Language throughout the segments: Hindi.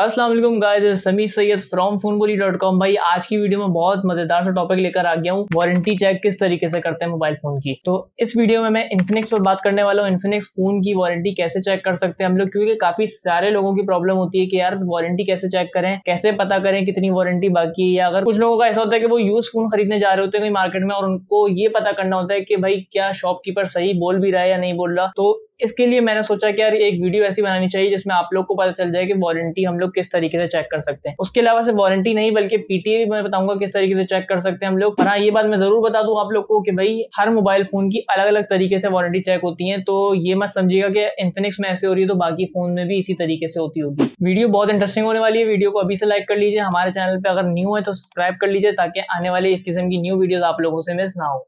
अस्सलाम वालेकुम गाइस, समी सैयद फ्रॉम फोनबोली.com। भाई आज की वीडियो में बहुत मजेदार सा टॉपिक लेकर आ गया हूँ, वारंटी चेक किस तरीके से करते हैं मोबाइल फोन की। तो इस वीडियो में मैं इन्फिनिक्स पर बात करने वाला हूँ, इन्फिनिक्स फोन की वारंटी कैसे चेक कर सकते हैं हम लोग, क्योंकि काफी सारे लोगों की प्रॉब्लम होती है कि यार वारंटी कैसे चेक करें, कैसे पता करें कितनी वारंटी बाकी है। या अगर कुछ लोगों का ऐसा होता है कि वो यूज फोन खरीदने जा रहे होते हैं कहीं मार्केट में और उनको ये पता करना होता है कि भाई क्या शॉपकीपर सही बोल भी रहा है या नहीं बोल रहा। तो इसके लिए मैंने सोचा कि यार एक वीडियो ऐसी बनानी चाहिए जिसमें आप लोग को पता चल जाए कि वारंटी हम लोग किस तरीके से चेक कर सकते हैं। उसके अलावा से वारंटी नहीं बल्कि पीटीए भी मैं बताऊंगा किस तरीके से चेक कर सकते हैं हम लोग। और हाँ, ये बात मैं जरूर बता दूं आप लोग को कि भाई हर मोबाइल फोन की अलग अलग तरीके से वारंटी चेक होती है, तो ये मत समझिएगा कि इन्फिनिक्स में ऐसे हो रही है तो बाकी फोन में भी इसी तरीके से होती होगी। वीडियो बहुत इंटरेस्टिंग होने वाली है, वीडियो को अभी से लाइक कर लीजिए, हमारे चैनल पर अगर न्यू है तो सब्सक्राइब कर लीजिए ताकि आने वाली इस किस्म की न्यू वीडियो आप लोगों से मिस ना हो।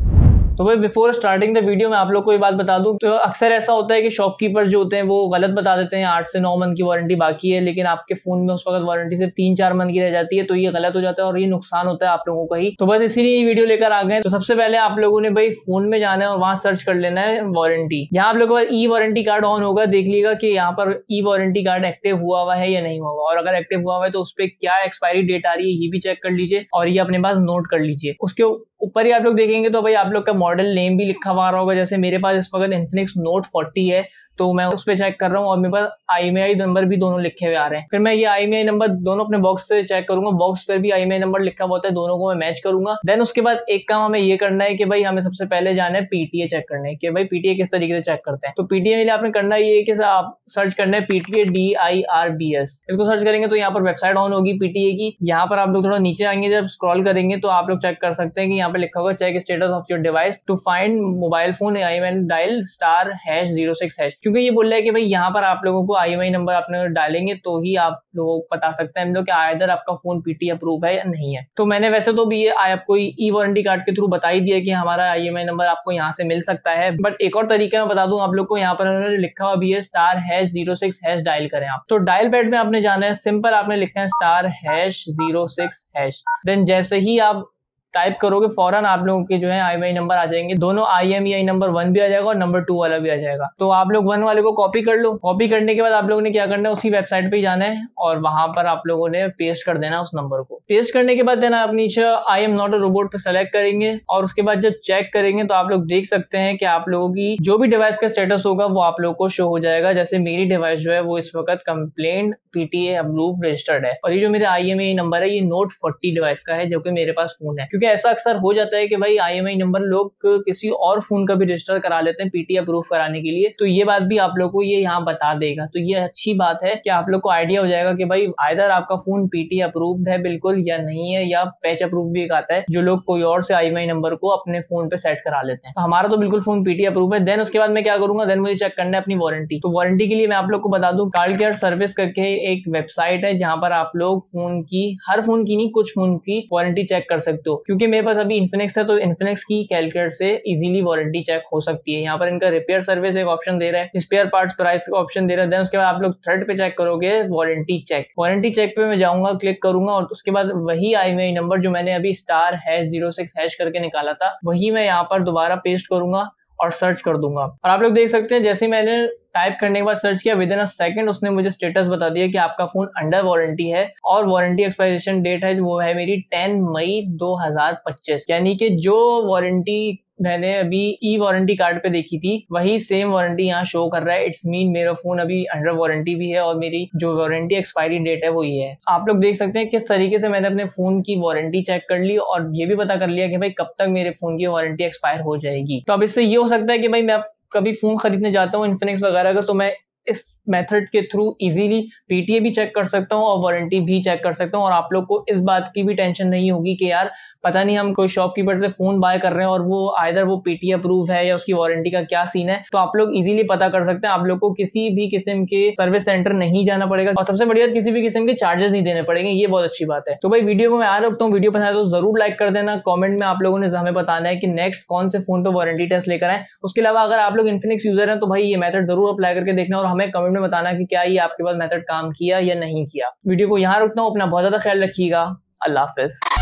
तो भाई बिफोर स्टार्टिंग द वीडियो मैं आप लोग को ये बात बता दूं, तो अक्सर ऐसा होता है कि शॉपकीपर जो होते हैं वो गलत बता देते हैं 8 से 9 मंथ की वारंटी बाकी है, लेकिन आपके फोन में उस वक्त वारंटी सिर्फ 3-4 मंथ की रह जाती है। तो ये गलत हो जाता है और ये नुकसान होता है आप लोगों का ही। तो बस इसीलिए ये वीडियो लेकर आ गए। तो सबसे पहले आप लोगों ने भाई फोन में जाना है और वहां सर्च कर लेना है वारंटी। यहाँ आप लोगों का ई वारंटी कार्ड ऑन होगा, देख लीजिएगा कि यहाँ पर ई वारंटी कार्ड एक्टिव हुआ हुआ है या नहीं हुआ, और अगर एक्टिव हुआ हुआ है तो उस पर क्या एक्सपायरी डेट आ रही है ये भी चेक कर लीजिए और ये अपने पास नोट कर लीजिए। उसके ऊपर ही आप लोग देखेंगे तो भाई आप लोग का मॉडल नेम भी लिखा हुआ होगा। जैसे मेरे पास इस वक्त इन्फिनिक्स नोट 40 है तो मैं उस पर चेक कर रहा हूँ और मेरे पास IMEI नंबर भी दोनों लिखे हुए आ रहे हैं। फिर मैं ये IMEI नंबर दोनों अपने बॉक्स से चेक करूंगा, बॉक्स पर भी IMEI नंबर लिखा हुआ होता है, दोनों को मैं मैच करूंगा। देन उसके बाद एक काम हमें ये करना है कि भाई हमें सबसे पहले जाना है पीटीए चेक करना है कि भाई पीटीए किस तरीके से चेक करते हैं। तो पीटीए के लिए आपने करना ये है कि आप सर्च करना है पीटीए DIRBS। इसको सर्च करेंगे तो यहाँ पर वेबसाइट ऑन होगी पीटीए की। यहाँ पर आप लोग थोड़ा नीचे आएंगे, जब स्क्रॉल करेंगे तो आप लोग चेक कर सकते हैं कि यहाँ पर लिखा होगा check status of your device to find mobile phone IMEI dial *#06#। क्योंकि ये बोल रहा है कि भाई यहाँ पर आप लोगों को IMEI नंबर आपने डालेंगे तो ही आप लोगों को पता सकते हैं हम लोग कि आइदर आपका फोन पीटीए अप्रूव है या नहीं है। तो मैंने वैसे तो भी ये आपको ई वारंटी कार्ड के थ्रू बता ही दिया कि हमारा IMEI नंबर आपको यहाँ से मिल सकता है, बट एक और तरीका मैं बता दूं आप लोग को। यहाँ पर उन्होंने लिखा हुआ भी है *#06# डायल करें आप। तो डायल पैड में आपने जाना है, सिंपल आपने लिखना है *#06#। देन जैसे ही आप टाइप करोगे फौरन आप लोगों के जो है IMEI नंबर आ जाएंगे, दोनों IMEI नंबर 1 भी आ जाएगा और नंबर 2 वाला भी आ जाएगा। तो आप लोग 1 वाले को कॉपी कर लो। कॉपी करने के बाद आप लोगों ने क्या करना है, उसी वेबसाइट पे जाना है और वहां पर आप लोगों ने पेस्ट कर देना उस नंबर को। पेस्ट करने के बाद देन आप नीचे I am not a robot पे सेलेक्ट करेंगे और उसके बाद जब चेक करेंगे तो आप लोग देख सकते हैं कि आप लोगों की जो भी डिवाइस का स्टेटस होगा वो आप लोगों को शो हो जाएगा। जैसे मेरी डिवाइस जो है वो इस वक्त कंप्लेंट PTA अप्रूव रजिस्टर्ड है और ये जो मेरा IMEI नंबर है ये नोट 40 डिवाइस का है जो कि मेरे पास फोन है। कि ऐसा अक्सर हो जाता है कि भाई IMEI नंबर लोग किसी और फोन का भी रजिस्टर करा लेते हैं पीटीए अप्रूव कराने के लिए, तो ये बात भी आप लोग को ये यहाँ बता देगा। तो ये अच्छी बात है कि आप लोग को आइडिया हो जाएगा कि भाई आइदर आपका फोन पीटीए अप्रूव्ड है बिल्कुल या नहीं है, या पैच अप्रूव भी एक आता है जो लोग कोई और से IMEI नंबर को अपने फोन पे सेट करा लेते हैं। तो हमारा तो बिल्कुल फोन पीटीए अप्रूव है। देन उसके बाद मैं क्या करूंगा, देन मुझे चेक करना है अपनी वारंटी। तो वारंटी के लिए मैं आप लोग को बता दूं कार्ड केयर सर्विस करके एक वेबसाइट है जहां पर आप लोग फोन की, हर फोन की नहीं कुछ फोन की वारंटी चेक कर सकते हो। क्योंकि मेरे पास अभी इन्फिनिक्स है तो इन्फिनिक्स की कैलकुलेटर से इजीली वारंटी चेक हो सकती है। यहाँ पर इनका रिपेयर सर्विस एक ऑप्शन दे रहा है, स्पेयर पार्ट्स प्राइस का ऑप्शन दे रहा है। देन उसके बाद आप लोग थर्ड पे चेक करोगे वारंटी चेक। वारंटी चेक पे मैं जाऊंगा, क्लिक करूंगा और उसके बाद वही IMEI नंबर जो मैंने अभी *#06# करके निकाला था वही मैं यहाँ पर दोबारा पेस्ट करूंगा और सर्च कर दूंगा। और आप लोग देख सकते हैं जैसे मैंने टाइप करने के बाद सर्च किया विदिन अ सेकंड उसने मुझे स्टेटस बता दिया कि आपका फोन अंडर वारंटी है और वारंटी एक्सपायरेशन डेट है वो है मेरी 10 मई 2025। यानी कि जो वारंटी मैंने अभी ई वारंटी कार्ड पे देखी थी वही सेम वारंटी यहाँ शो कर रहा है। इट्स मीन मेरा फोन अभी अंडर वारंटी भी है और मेरी जो वारंटी एक्सपायरी डेट है वो ये है। आप लोग देख सकते हैं किस तरीके से मैंने अपने फोन की वारंटी चेक कर ली और ये भी पता कर लिया कि भाई कब तक मेरे फोन की वारंटी एक्सपायर हो जाएगी। तो अब इससे ये हो सकता है कि भाई मैं कभी फोन खरीदने जाता हूँ इन्फिनिक्स वगैरह का तो मैं इस मेथड के थ्रू इजीली पीटीए भी चेक कर सकता हूं और वारंटी भी चेक कर सकता हूं। और आप लोग को इस बात की भी टेंशन नहीं होगी कि यार पता नहीं हम कोई शॉपकीपर से फोन बाय कर रहे हैं और वो आइदर वो पीटीए अप्रूव है या उसकी वारंटी का क्या सीन है। तो आप लोग इजीली पता कर सकते हैं, आप लोग को किसी भी किस्म के सर्विस सेंटर नहीं जाना पड़ेगा और सबसे बढ़िया किसी भी किस्म के चार्जेस नहीं देने पड़ेंगे। ये बहुत अच्छी बात है। तो भाई वीडियो को मैं आगे रखता हूँ, वीडियो पसंद आए तो जरूर लाइक कर देना। कॉमेंट में आप लोगों ने हमें बताना है कि नेक्स्ट कौन से फोन पर वारंटी टेस्ट लेकर आए। उसके अलावा अगर आप लोग इन्फिनिक्स यूजर हैं तो भाई ये मेथड जरूर अप्लाई करके देखना और हमें कमेंट में बताना कि क्या ये आपके पास मेथड काम किया या नहीं किया। वीडियो को यहाँ रुकता हूँ, अपना बहुत ज्यादा ख्याल रखिएगा। अल्लाह हाफिज।